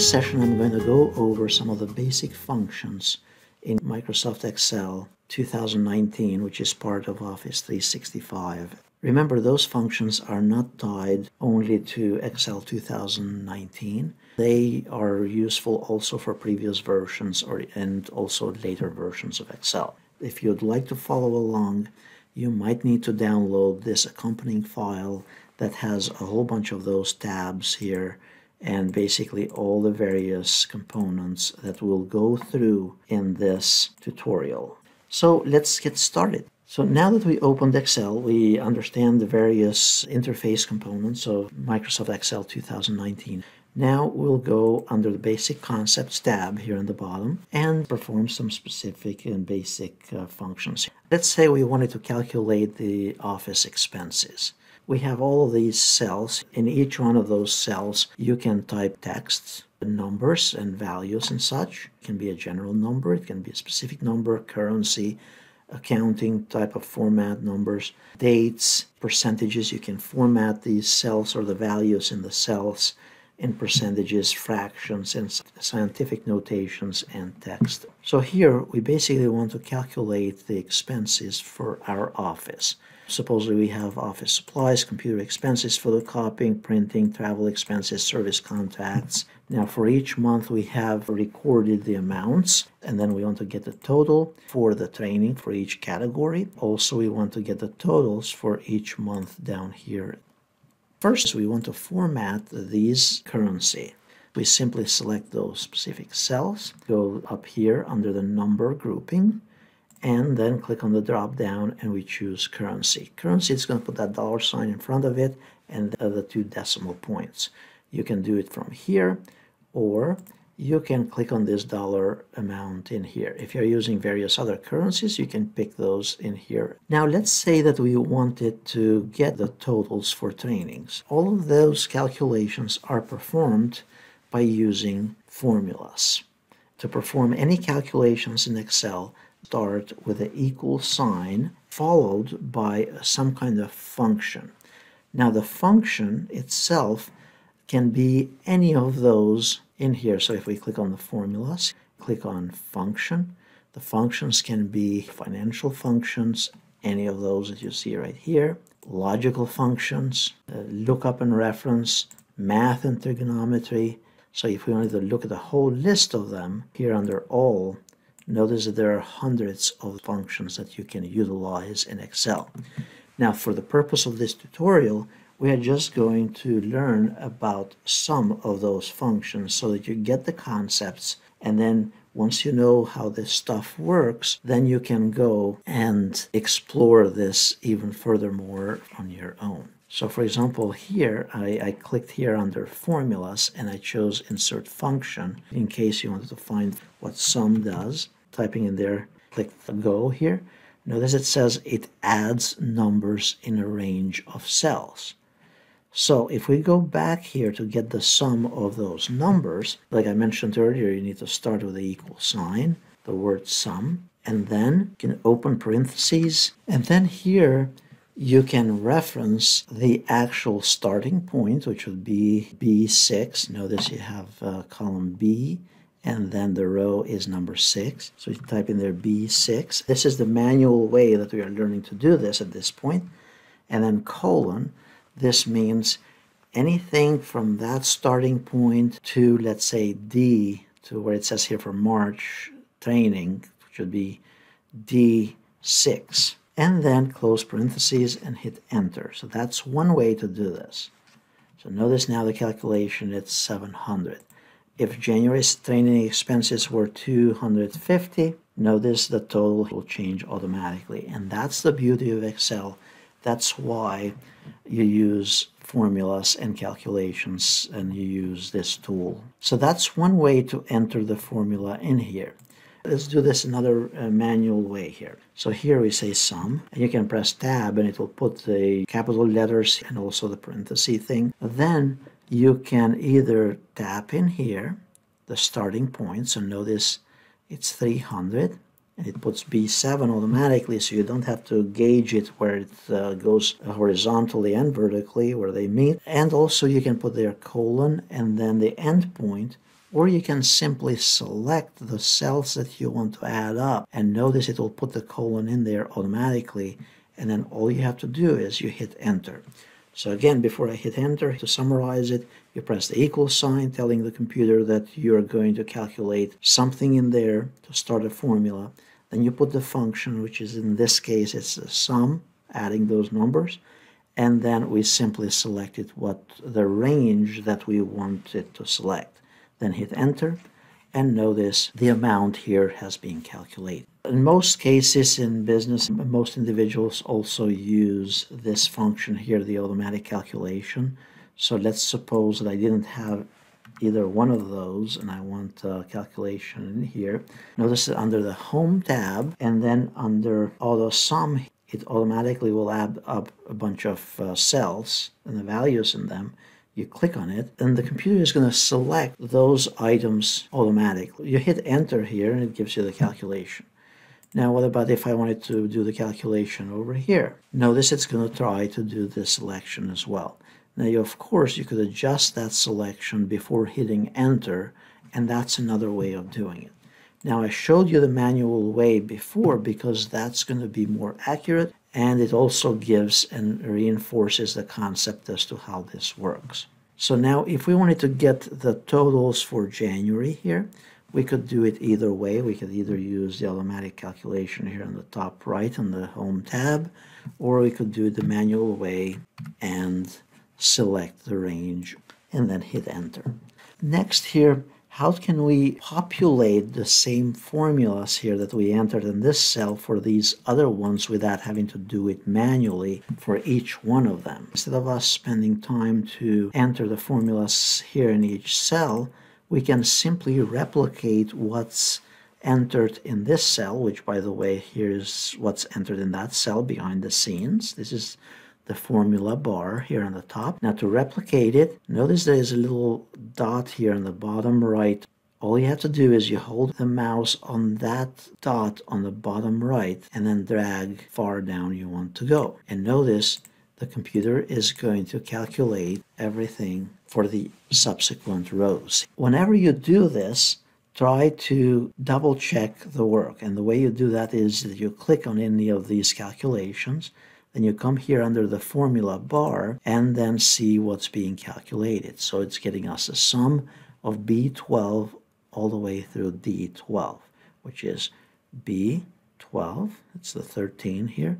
this session, I'm going to go over some of the basic functions in Microsoft Excel 2019, which is part of Office 365. Remember, those functions are not tied only to Excel 2019. They are useful also for previous versions and also later versions of Excel. If you'd like to follow along, you might need to download this accompanying file that has a whole bunch of those tabs here and basically all the various components that we'll go through in this tutorial. So let's get started. So now that we opened Excel, we understand the various interface components of Microsoft Excel 2019. Now we'll go under the Basic Concepts tab here on the bottom and perform some specific and basic functions. Let's say we wanted to calculate the office expenses. We have all of these cells. In each one of those cells, you can type texts, numbers, and values and such. It can be a general number, it can be a specific number, currency, accounting type of format numbers, dates, percentages. You can format these cells or the values in the cells in percentages, fractions, and scientific notations and text. So here, we basically want to calculate the expenses for our office. Supposedly we have office supplies, computer expenses, photocopying, printing, travel expenses, service contracts. Now for each month we have recorded the amounts, and then we want to get the total for the training for each category. Also we want to get the totals for each month down here. First we want to format these currency. We simply select those specific cells, go up here under the number grouping, and then click on the drop down and we choose currency. Currency is going to put that dollar sign in front of it and the two decimal points. You can do it from here or you can click on this dollar amount in here. If you're using various other currencies, you can pick those in here. Now let's say that we wanted to get the totals for trainings. All of those calculations are performed by using formulas. To perform any calculations in Excel, start with an equal sign followed by some kind of function. Now the function itself can be any of those in here. So if we click on the formulas, click on function, the functions can be financial functions, any of those that you see right here, logical functions, lookup and reference, math and trigonometry. So if we wanted to look at the whole list of them, here under all, notice that there are hundreds of functions that you can utilize in Excel. Now, for the purpose of this tutorial, we are just going to learn about some of those functions so that you get the concepts. And then once you know how this stuff works, then you can go and explore this even furthermore on your own. So for example, here, I clicked here under formulas and I chose insert function in case you wanted to find what sum does. Typing in there, click the go here. Notice it says it adds numbers in a range of cells. So if we go back here to get the sum of those numbers, like I mentioned earlier, you need to start with the equal sign, the word sum, and then you can open parentheses. And then here, you can reference the actual starting point, which would be B6. Notice you have column B, and then the row is number 6. So you type in there B6. This is the manual way that we are learning to do this at this point. And then colon, this means anything from that starting point to, let's say, D, to where it says here for March training, which would be D6. And then close parentheses and hit enter. So that's one way to do this. So notice now the calculation, it's 700. If January's training expenses were 250, notice the total will change automatically. And that's the beauty of Excel. That's why you use formulas and calculations and you use this tool. So that's one way to enter the formula in here. Let's do this another manual way here. So here we say sum, and you can press tab and it will put the capital letters and also the parenthesis thing. Then you can either tap in here, the starting point. So notice it's 300 and it puts B7 automatically. So you don't have to gauge it where it goes horizontally and vertically where they meet. And also you can put their colon and then the end point, or you can simply select the cells that you want to add up, and notice it will put the colon in there automatically, and then all you have to do is you hit enter. So again, before I hit enter, to summarize it, you press the equal sign, telling the computer that you're going to calculate something in there to start a formula. Then you put the function, which is in this case, it's a sum, adding those numbers. And then we simply selected what the range that we want it to select. Then hit enter, and notice the amount here has been calculated. In most cases in business, most individuals also use this function here, the automatic calculation. So let's suppose that I didn't have either one of those and I want a calculation in here. Notice that under the Home tab and then under Auto Sum, it automatically will add up a bunch of cells and the values in them. You click on it, and the computer is going to select those items automatically. You hit enter here, and it gives you the calculation. Now, what about if I wanted to do the calculation over here? Notice it's going to try to do the selection as well. Now, of course, you could adjust that selection before hitting enter, and that's another way of doing it. Now, I showed you the manual way before because that's going to be more accurate. And it also gives and reinforces the concept as to how this works. So now if we wanted to get the totals for January here, we could do it either way. We could either use the automatic calculation here on the top right on the Home tab, or we could do it the manual way and select the range and then hit enter. Next here, how can we populate the same formulas here that we entered in this cell for these other ones without having to do it manually for each one of them? Instead of us spending time to enter the formulas here in each cell, we can simply replicate what's entered in this cell, which, by the way, here is what's entered in that cell behind the scenes. This is the formula bar here on the top. Now to replicate it, notice there is a little dot here on the bottom right. All you have to do is you hold the mouse on that dot on the bottom right and then drag far down you want to go. And notice the computer is going to calculate everything for the subsequent rows. Whenever you do this, try to double check the work. And the way you do that is that you click on any of these calculations. Then you come here under the formula bar and then see what's being calculated. So it's getting us a sum of B12 all the way through D12, which is B12, it's the 13 here,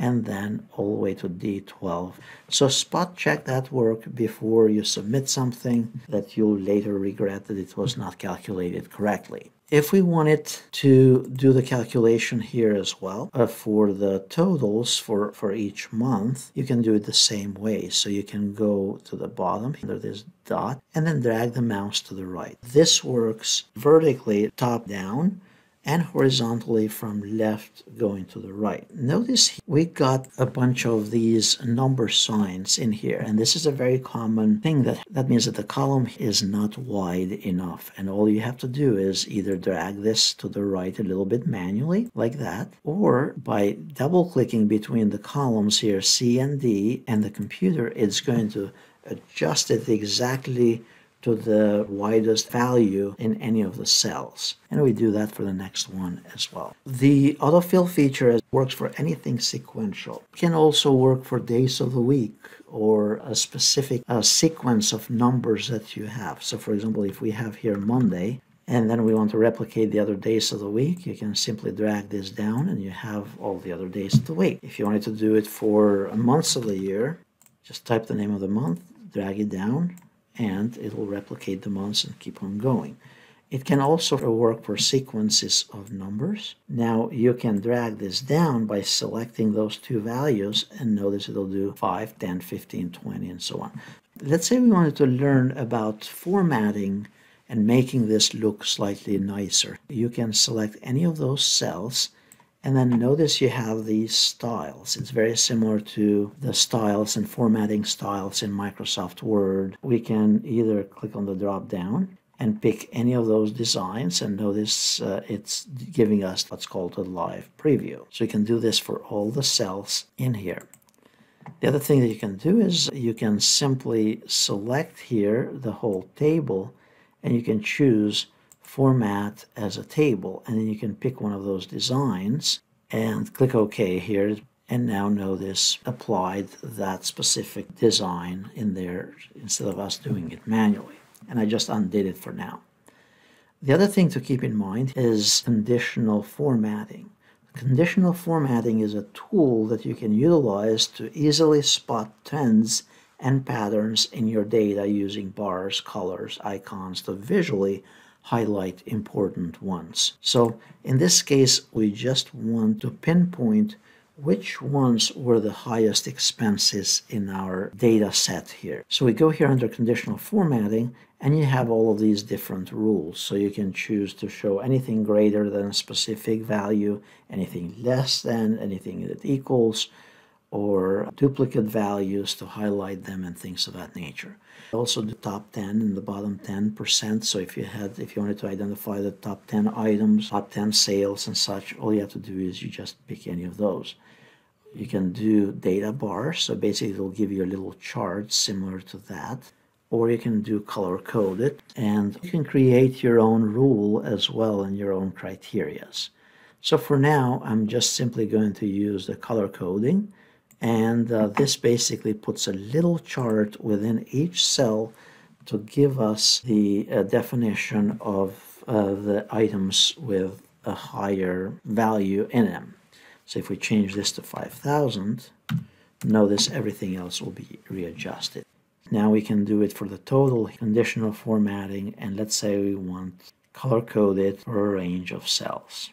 and then all the way to D12. So spot check that work before you submit something that you'll later regret that it was not calculated correctly. If we wanted to do the calculation here as well for the totals for each month, you can do it the same way. So you can go to the bottom under this dot and then drag the mouse to the right. This works vertically top down and horizontally from left going to the right. Notice we got a bunch of these number signs in here, and this is a very common thing. That means that the column is not wide enough, and all you have to do is either drag this to the right a little bit manually like that, or by double clicking between the columns here C and D, and the computer is going to adjust it exactly to the widest value in any of the cells. And we do that for the next one as well. The autofill feature works for anything sequential. It can also work for days of the week or a specific sequence of numbers that you have. So for example, if we have here Monday, and then we want to replicate the other days of the week, you can simply drag this down and you have all the other days of the week. If you wanted to do it for months of the year, just type the name of the month, drag it down, and it will replicate the months and keep on going. It can also work for sequences of numbers. Now you can drag this down by selecting those two values, and notice it'll do 5, 10, 15, 20, and so on. Let's say we wanted to learn about formatting and making this look slightly nicer. You can select any of those cells, and then notice you have these styles. It's very similar to the styles and formatting styles in Microsoft Word. We can either click on the drop down and pick any of those designs, and notice it's giving us what's called a live preview. So you can do this for all the cells in here. The other thing that you can do is you can simply select here the whole table and you can choose format as a table, and then you can pick one of those designs and click OK here, and now notice applied that specific design in there instead of us doing it manually. And I just undid it for now. The other thing to keep in mind is conditional formatting. Conditional formatting is a tool that you can utilize to easily spot trends and patterns in your data using bars, colors, icons to visually highlight important ones. So in this case, we just want to pinpoint which ones were the highest expenses in our data set here. So we go here under conditional formatting, and you have all of these different rules. So you can choose to show anything greater than a specific value, anything less than, anything that equals, or duplicate values to highlight them and things of that nature. Also the top 10 and the bottom 10%. So if you wanted to identify the top 10 items, top 10 sales and such, all you have to do is you just pick any of those. You can do data bars. So basically it'll give you a little chart similar to that. Or you can do color coded, and you can create your own rule as well and your own criteria. So for now, I'm just simply going to use the color coding, and this basically puts a little chart within each cell to give us the definition of the items with a higher value in them. So if we change this to 5,000, notice everything else will be readjusted. Now we can do it for the total conditional formatting, and let's say we want color coded for a range of cells.